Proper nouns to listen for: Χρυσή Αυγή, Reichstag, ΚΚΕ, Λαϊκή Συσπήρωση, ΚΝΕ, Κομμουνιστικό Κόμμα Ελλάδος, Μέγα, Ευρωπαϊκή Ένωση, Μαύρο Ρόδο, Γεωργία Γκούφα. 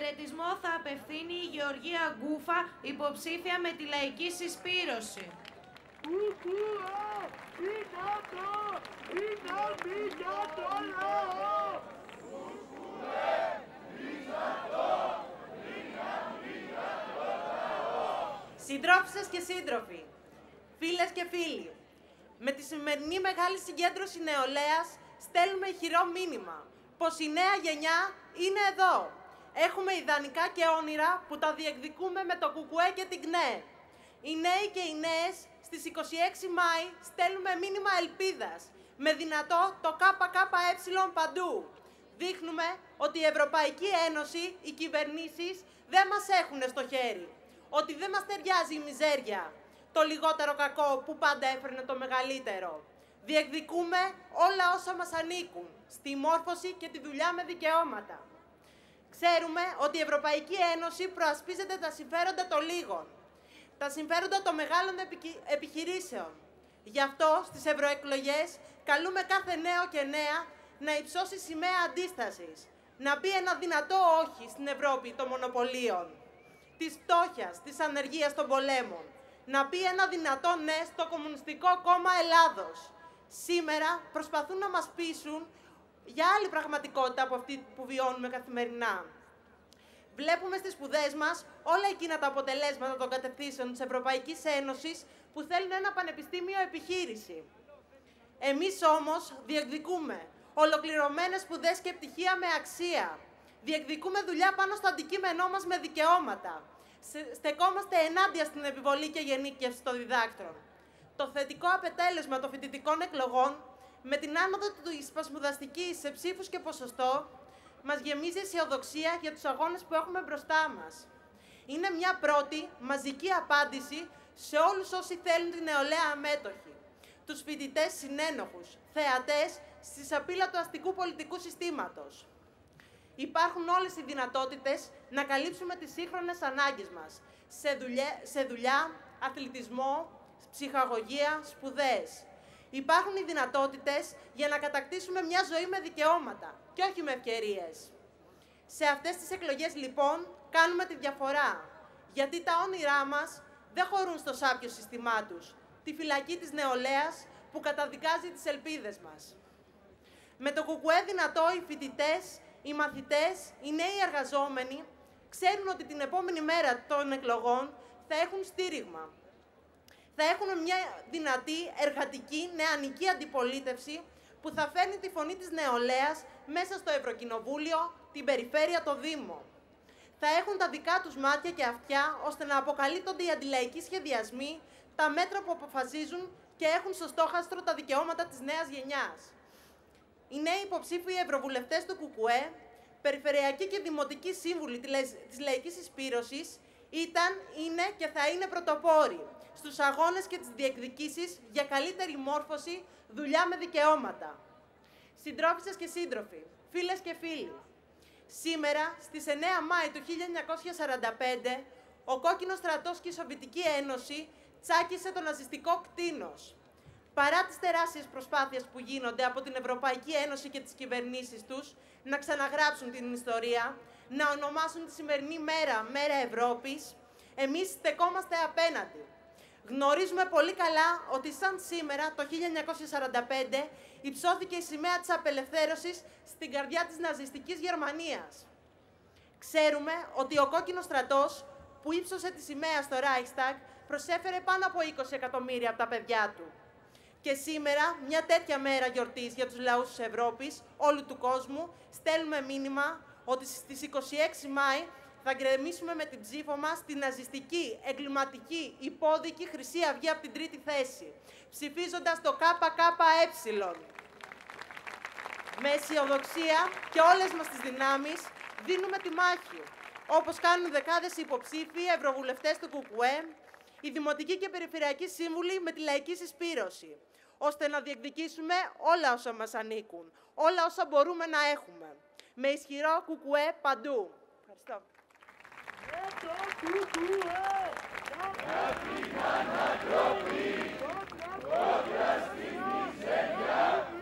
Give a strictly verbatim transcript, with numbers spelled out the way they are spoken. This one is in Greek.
Χαιρετισμό θα απευθύνει η Γεωργία Γκούφα, υποψήφια με τη Λαϊκή Συσπήρωση. Συντρόφισσες και σύντροφοι, φίλες και φίλοι, με τη σημερινή μεγάλη συγκέντρωση νεολαίας στέλνουμε χειρό μήνυμα πως η νέα γενιά είναι εδώ. Έχουμε ιδανικά και όνειρα που τα διεκδικούμε με το ΚΚΕ και την ΚΝΕ. Οι νέοι και οι νέες στις είκοσι έξι Μάη στέλνουμε μήνυμα ελπίδας, με δυνατό το ΚΚΕ παντού. Δείχνουμε ότι η Ευρωπαϊκή Ένωση, οι κυβερνήσεις δεν μας έχουν στο χέρι, ότι δεν μας ταιριάζει η μιζέρια, το λιγότερο κακό που πάντα έφερνε το μεγαλύτερο. Διεκδικούμε όλα όσα μας ανήκουν, στη μόρφωση και τη δουλειά με δικαιώματα. Ξέρουμε ότι η Ευρωπαϊκή Ένωση προασπίζεται τα συμφέροντα των λίγων, τα συμφέροντα των μεγάλων επιχειρήσεων. Γι' αυτό στις ευρωεκλογές καλούμε κάθε νέο και νέα να υψώσει σημαία αντίστασης, να πει ένα δυνατό όχι στην Ευρώπη των μονοπωλίων, της φτώχειας, της ανεργίας, των πολέμων. Να πει ένα δυνατό ναι στο Κομμουνιστικό Κόμμα Ελλάδος. Σήμερα προσπαθούν να μας πείσουν για άλλη πραγματικότητα από αυτή που βιώνουμε καθημερινά. Βλέπουμε στις σπουδές μας όλα εκείνα τα αποτελέσματα των κατευθύνσεων της Ευρωπαϊκής Ένωσης που θέλουν ένα πανεπιστήμιο επιχείρηση. Εμείς όμως διεκδικούμε ολοκληρωμένες σπουδές και πτυχία με αξία. Διεκδικούμε δουλειά πάνω στο αντικείμενό μας με δικαιώματα. Στεκόμαστε ενάντια στην επιβολή και γενίκευση των διδάκτρων. Το θετικό αποτέλεσμα των φοιτητικών εκλογών, με την άνοδο της πασμουδαστικής σε ψήφους και ποσοστό, μας γεμίζει αισιοδοξία για τους αγώνες που έχουμε μπροστά μας. Είναι μια πρώτη μαζική απάντηση σε όλους όσοι θέλουν την νεολαία αμέτωχη, τους φοιτητές συνένοχους, θεατές στη σαπίλα του αστικού πολιτικού συστήματος. Υπάρχουν όλες οι δυνατότητες να καλύψουμε τις σύγχρονες ανάγκες μας σε δουλειά, σε δουλειά, αθλητισμό, ψυχαγωγία, σπουδές. Υπάρχουν οι δυνατότητες για να κατακτήσουμε μια ζωή με δικαιώματα και όχι με ευκαιρίες. Σε αυτές τις εκλογές, λοιπόν, κάνουμε τη διαφορά, γιατί τα όνειρά μας δεν χωρούν στο σάπιο σύστημά τους, τη φυλακή της νεολαίας που καταδικάζει τις ελπίδες μας. Με το ΚΚΕ δυνατό, οι φοιτητές, οι μαθητές, οι νέοι εργαζόμενοι ξέρουν ότι την επόμενη μέρα των εκλογών θα έχουν στήριγμα. Θα έχουν μια δυνατή, εργατική, νεανική αντιπολίτευση που θα φέρνει τη φωνή της νεολαίας μέσα στο Ευρωκοινοβούλιο, την Περιφέρεια, το Δήμο. Θα έχουν τα δικά τους μάτια και αυτιά ώστε να αποκαλύπτονται οι αντιλαϊκοί σχεδιασμοί, τα μέτρα που αποφασίζουν και έχουν στο στόχαστρο τα δικαιώματα της νέας γενιάς. Οι νέοι υποψήφοι ευρωβουλευτές του ΚΚΕ, περιφερειακοί και δημοτικοί σύμβουλοι της Λαϊκής Συσπήρωσης, ήταν, είναι και θα είναι πρωτοπόροι στους αγώνες και τις διεκδικήσεις για καλύτερη μόρφωση, δουλειά με δικαιώματα. Συντρόφισσες και σύντροφοι, φίλες και φίλοι, σήμερα, στις εννέα Μάη του χίλια εννιακόσια σαράντα πέντε, ο Κόκκινος Στρατός και η Σοβιετική Ένωση τσάκισε το ναζιστικό κτήνος. Παρά τις τεράστιες προσπάθειες που γίνονται από την Ευρωπαϊκή Ένωση και τις κυβερνήσεις τους να ξαναγράψουν την ιστορία, να ονομάσουν τη σημερινή μέρα Μέρα Ευρώπης, εμείς στεκόμαστε απέναντι. Γνωρίζουμε πολύ καλά ότι σαν σήμερα, το χίλια εννιακόσια σαράντα πέντε, υψώθηκε η σημαία της απελευθέρωσης στην καρδιά της ναζιστικής Γερμανίας. Ξέρουμε ότι ο Κόκκινος Στρατός, που ύψωσε τη σημαία στο Reichstag, προσέφερε πάνω από είκοσι εκατομμύρια από τα παιδιά του. Και σήμερα, μια τέτοια μέρα γιορτής για τους λαούς της Ευρώπης, όλου του κόσμου, στέλνουμε μήνυμα ότι στις είκοσι έξι Μάη θα γκρεμίσουμε με την ψήφο μας την ναζιστική, εγκληματική, υπόδικη Χρυσή Αυγή από την τρίτη θέση, ψηφίζοντας το ΚΚΕ. Με αισιοδοξία και όλες μας τις δυνάμεις δίνουμε τη μάχη, όπως κάνουν δεκάδες υποψήφοι ευρωβουλευτές του ΚΚΕ, οι δημοτικοί και περιφερειακοί σύμβουλοι με τη Λαϊκή Συσπήρωση, ώστε να διεκδικήσουμε όλα όσα μας ανήκουν, όλα όσα μπορούμε να έχουμε. Με ισχυρό ΚΚΕ παντού. Ευχαριστώ. Με το